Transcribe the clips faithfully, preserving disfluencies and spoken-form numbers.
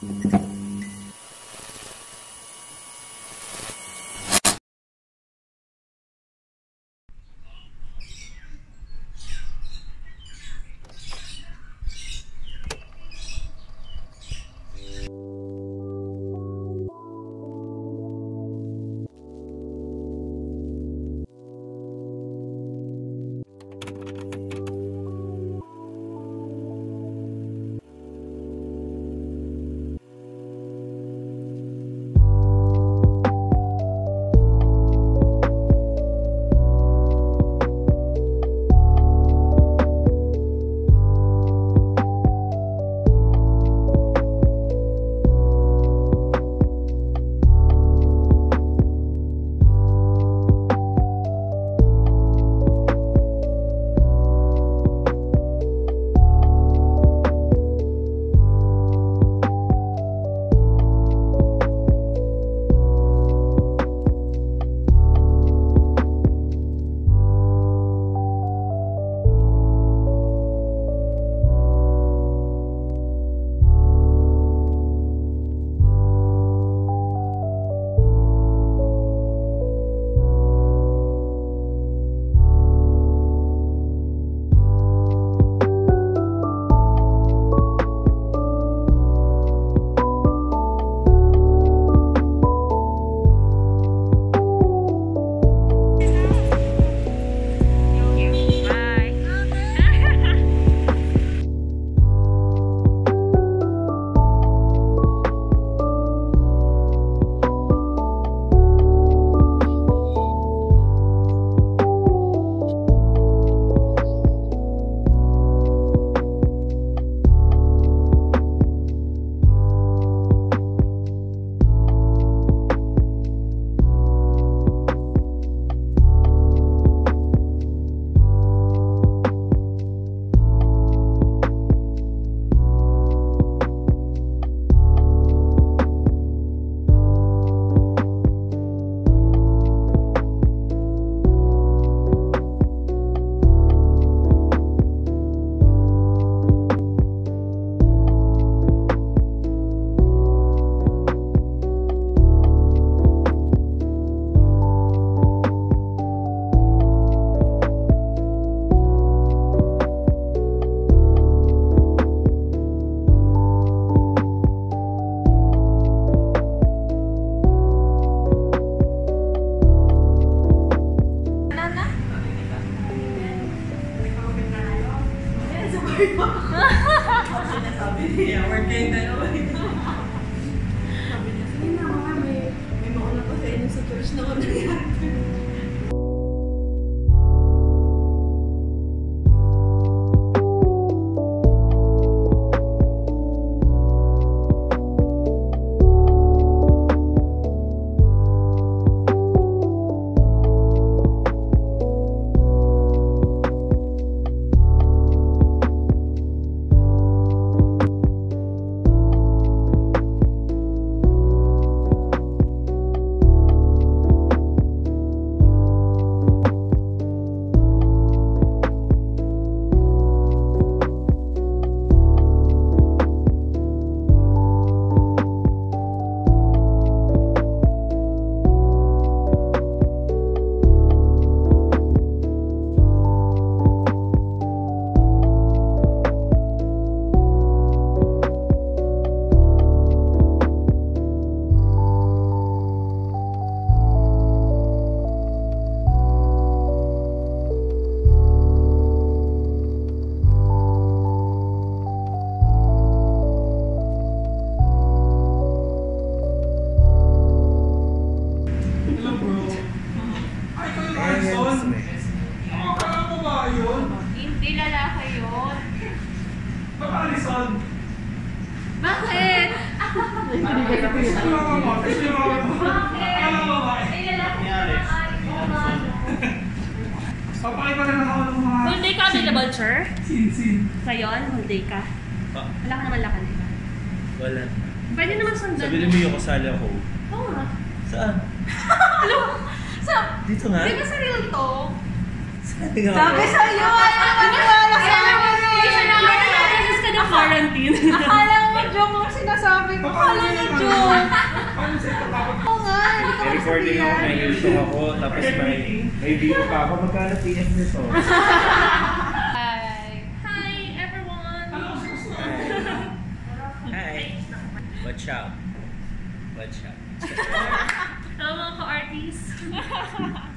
Yeah, we're getting that away. Sabi niya, sige na mga, may, may mauna pa sa inyo sa church na kami. Akala mo, joke mo sinasabi ko. recording ako, may issue ako, tapos may, may video pa ako. Magkano P S nito? Hi! Hi, everyone! Hi! Watch out! Watch out! Hello mga ka-artists! This is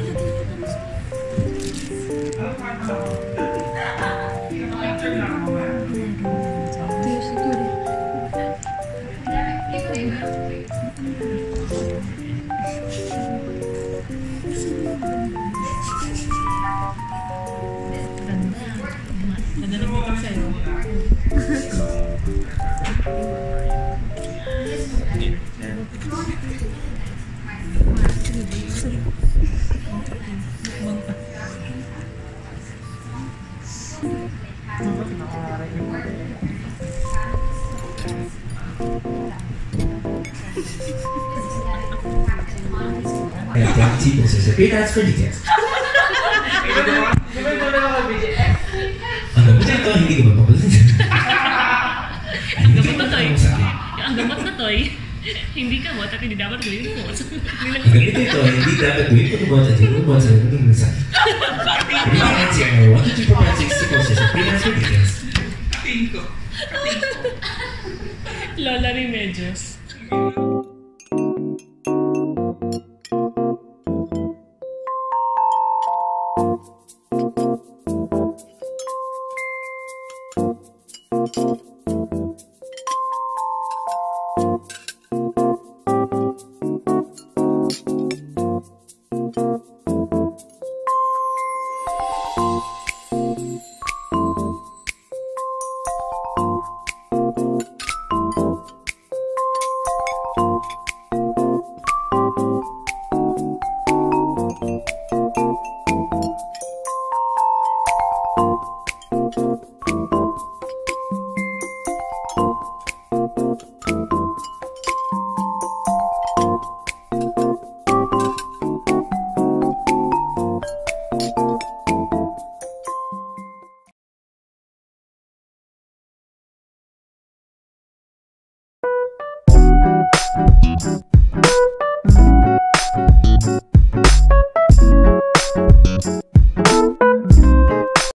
Ang gamot na to, hindi ko magpapalit. Ang gamot na to, ang gamot na to, hindi ka mo, tapi hindi dapat gawin mo. Ang gamot na to, hindi dapat gawin ko buwan sa dito, buwan sa dito, buwan sa dito. Hindi ka lang siya, one two three four five six six freelance for details. Kating ko. Lola Remedios. Thank you.